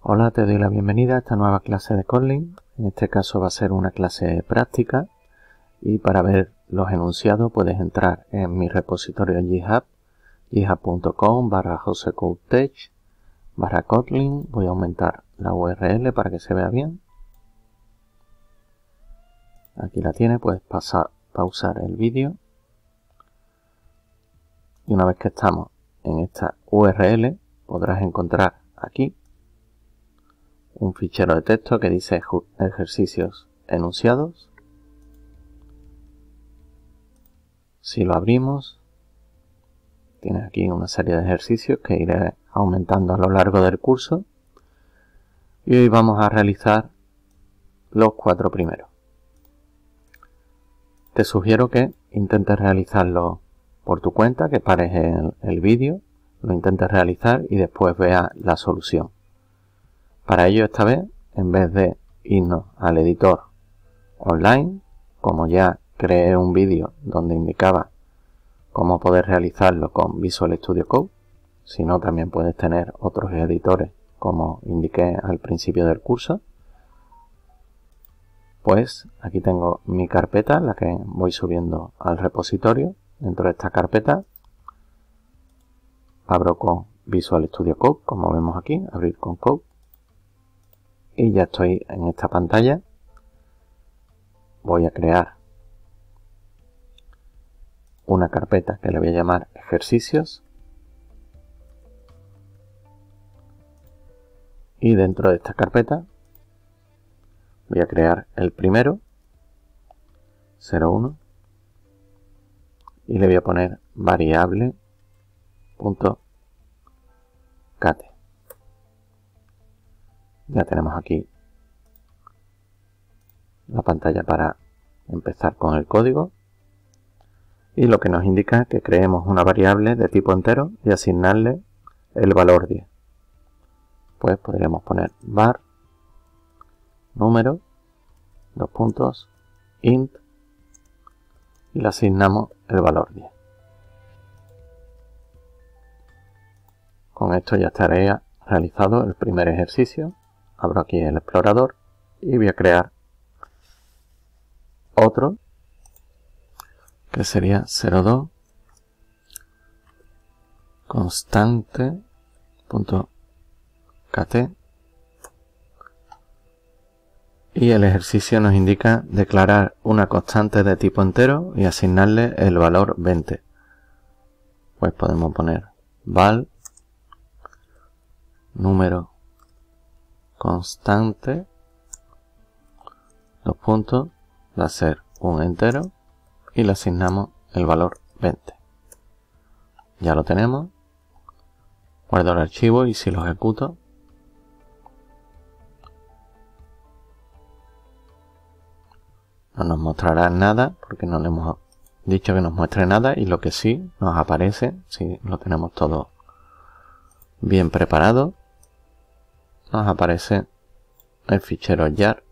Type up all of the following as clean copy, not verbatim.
Hola, te doy la bienvenida a esta nueva clase de Kotlin. En este caso va a ser una clase práctica y para ver los enunciados puedes entrar en mi repositorio GitHub, github.com/josecodetech/Kotlin. Voy a aumentar la URL para que se vea bien. Aquí la tiene, puedes pausar el vídeo. Y una vez que estamos en esta URL podrás encontrar aquí un fichero de texto que dice ejercicios enunciados. Si lo abrimos, tienes aquí una serie de ejercicios que iré aumentando a lo largo del curso. Y hoy vamos a realizar los 4 primeros. Te sugiero que intentes realizarlo por tu cuenta, que pares el vídeo, lo intentes realizar y después veas la solución. Para ello, esta vez, en vez de irnos al editor online, como ya creé un vídeo donde indicaba cómo poder realizarlo con Visual Studio Code, si no también puedes tener otros editores como indiqué al principio del curso, pues aquí tengo mi carpeta, la que voy subiendo al repositorio. Dentro de esta carpeta abro con Visual Studio Code, como vemos aquí, abrir con Code. Y ya estoy en esta pantalla. Voy a crear una carpeta que le voy a llamar ejercicios. Y dentro de esta carpeta voy a crear el primero, 01. Y le voy a poner variable.cate. Ya tenemos aquí la pantalla para empezar con el código y lo que nos indica que creemos una variable de tipo entero y asignarle el valor 10. Pues podríamos poner var número, 2 puntos, int y le asignamos el valor 10. Con esto ya estaría realizado el primer ejercicio. Abro aquí el explorador y voy a crear otro que sería 02 constante.kt y el ejercicio nos indica declarar una constante de tipo entero y asignarle el valor 20. Pues podemos poner val número constante, 2 puntos, va a ser un entero y le asignamos el valor 20. Ya lo tenemos. Guardo el archivo y si lo ejecuto, no nos mostrará nada porque no le hemos dicho que nos muestre nada, y lo que sí nos aparece, si lo tenemos todo bien preparado, nos aparece el fichero JAR,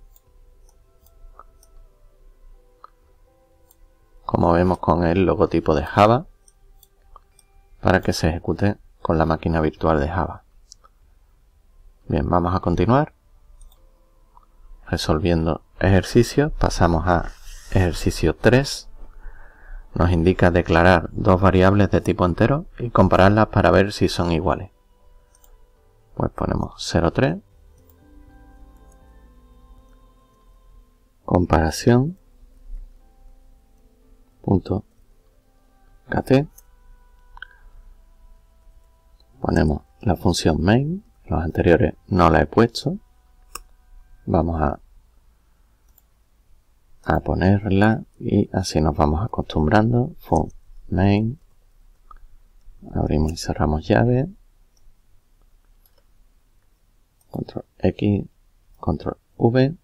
como vemos, con el logotipo de Java para que se ejecute con la máquina virtual de Java. Bien, vamos a continuar resolviendo ejercicios. Pasamos a ejercicio 3. Nos indica declarar 2 variables de tipo entero y compararlas para ver si son iguales. Pues ponemos 03, comparación, .kt, ponemos la función main, los anteriores no la he puesto, vamos a ponerla y así nos vamos acostumbrando. Fun main, abrimos y cerramos llave, control X, control V.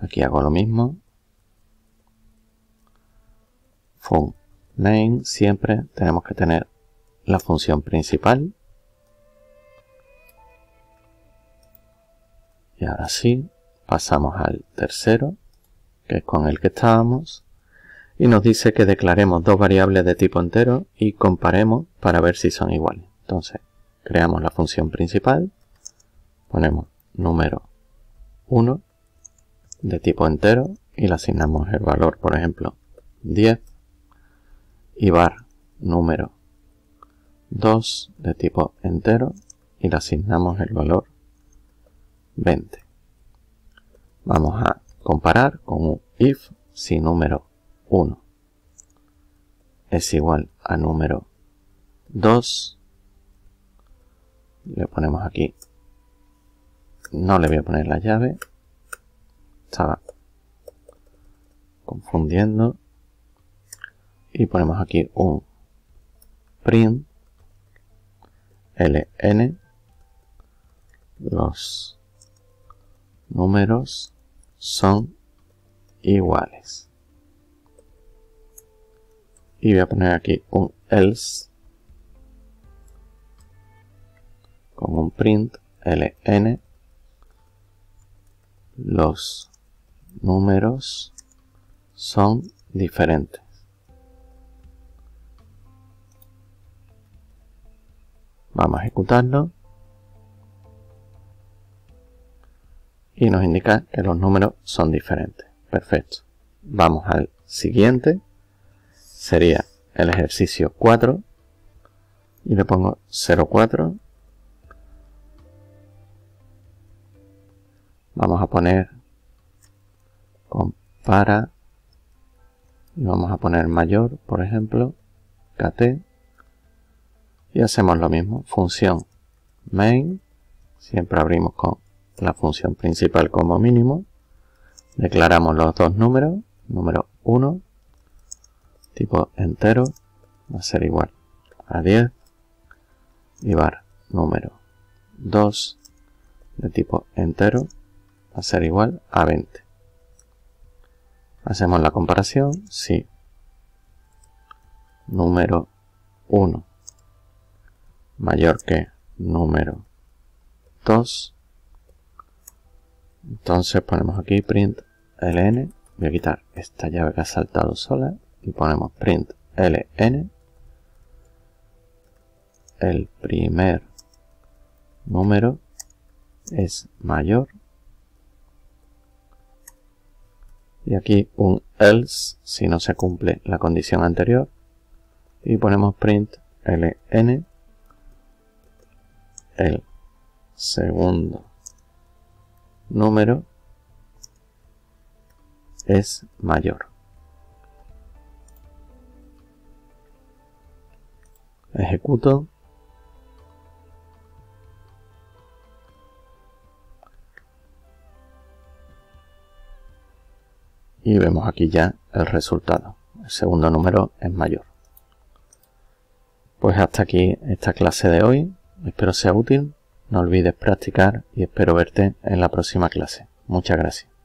Aquí hago lo mismo. Fun main, siempre tenemos que tener la función principal. Y ahora sí, pasamos al tercero, que es con el que estábamos. Y nos dice que declaremos 2 variables de tipo entero y comparemos para ver si son iguales. Entonces, Creamos la función principal, ponemos número 1 de tipo entero y le asignamos el valor, por ejemplo, 10, y var número 2 de tipo entero y le asignamos el valor 20. Vamos a comparar con un if si número 1 es igual a número 2. Le ponemos aquí, no le voy a poner la llave, estaba confundiendo, y ponemos aquí un print ln los números son iguales, y voy a poner aquí un else con un print ln los números son diferentes. Vamos a ejecutarlo y nos indica que los números son diferentes. Perfecto. Vamos al siguiente, sería el ejercicio 4, y le pongo 04. Vamos a poner compara y vamos a poner mayor, por ejemplo, kt, y hacemos lo mismo, función main, siempre abrimos con la función principal como mínimo, declaramos los dos números, número 1, tipo entero, va a ser igual a 10, y var número 2 de tipo entero, va a ser igual a 20. Hacemos la comparación. Si número 1 mayor que número 2, entonces ponemos aquí print ln, voy a quitar esta llave que ha saltado sola y ponemos print ln el primer número es mayor. Y aquí un else si no se cumple la condición anterior. Y ponemos print ln el segundo número es mayor. Ejecuto. Y vemos aquí ya el resultado. El segundo número es mayor. Pues hasta aquí esta clase de hoy. Espero sea útil. No olvides practicar y espero verte en la próxima clase. Muchas gracias.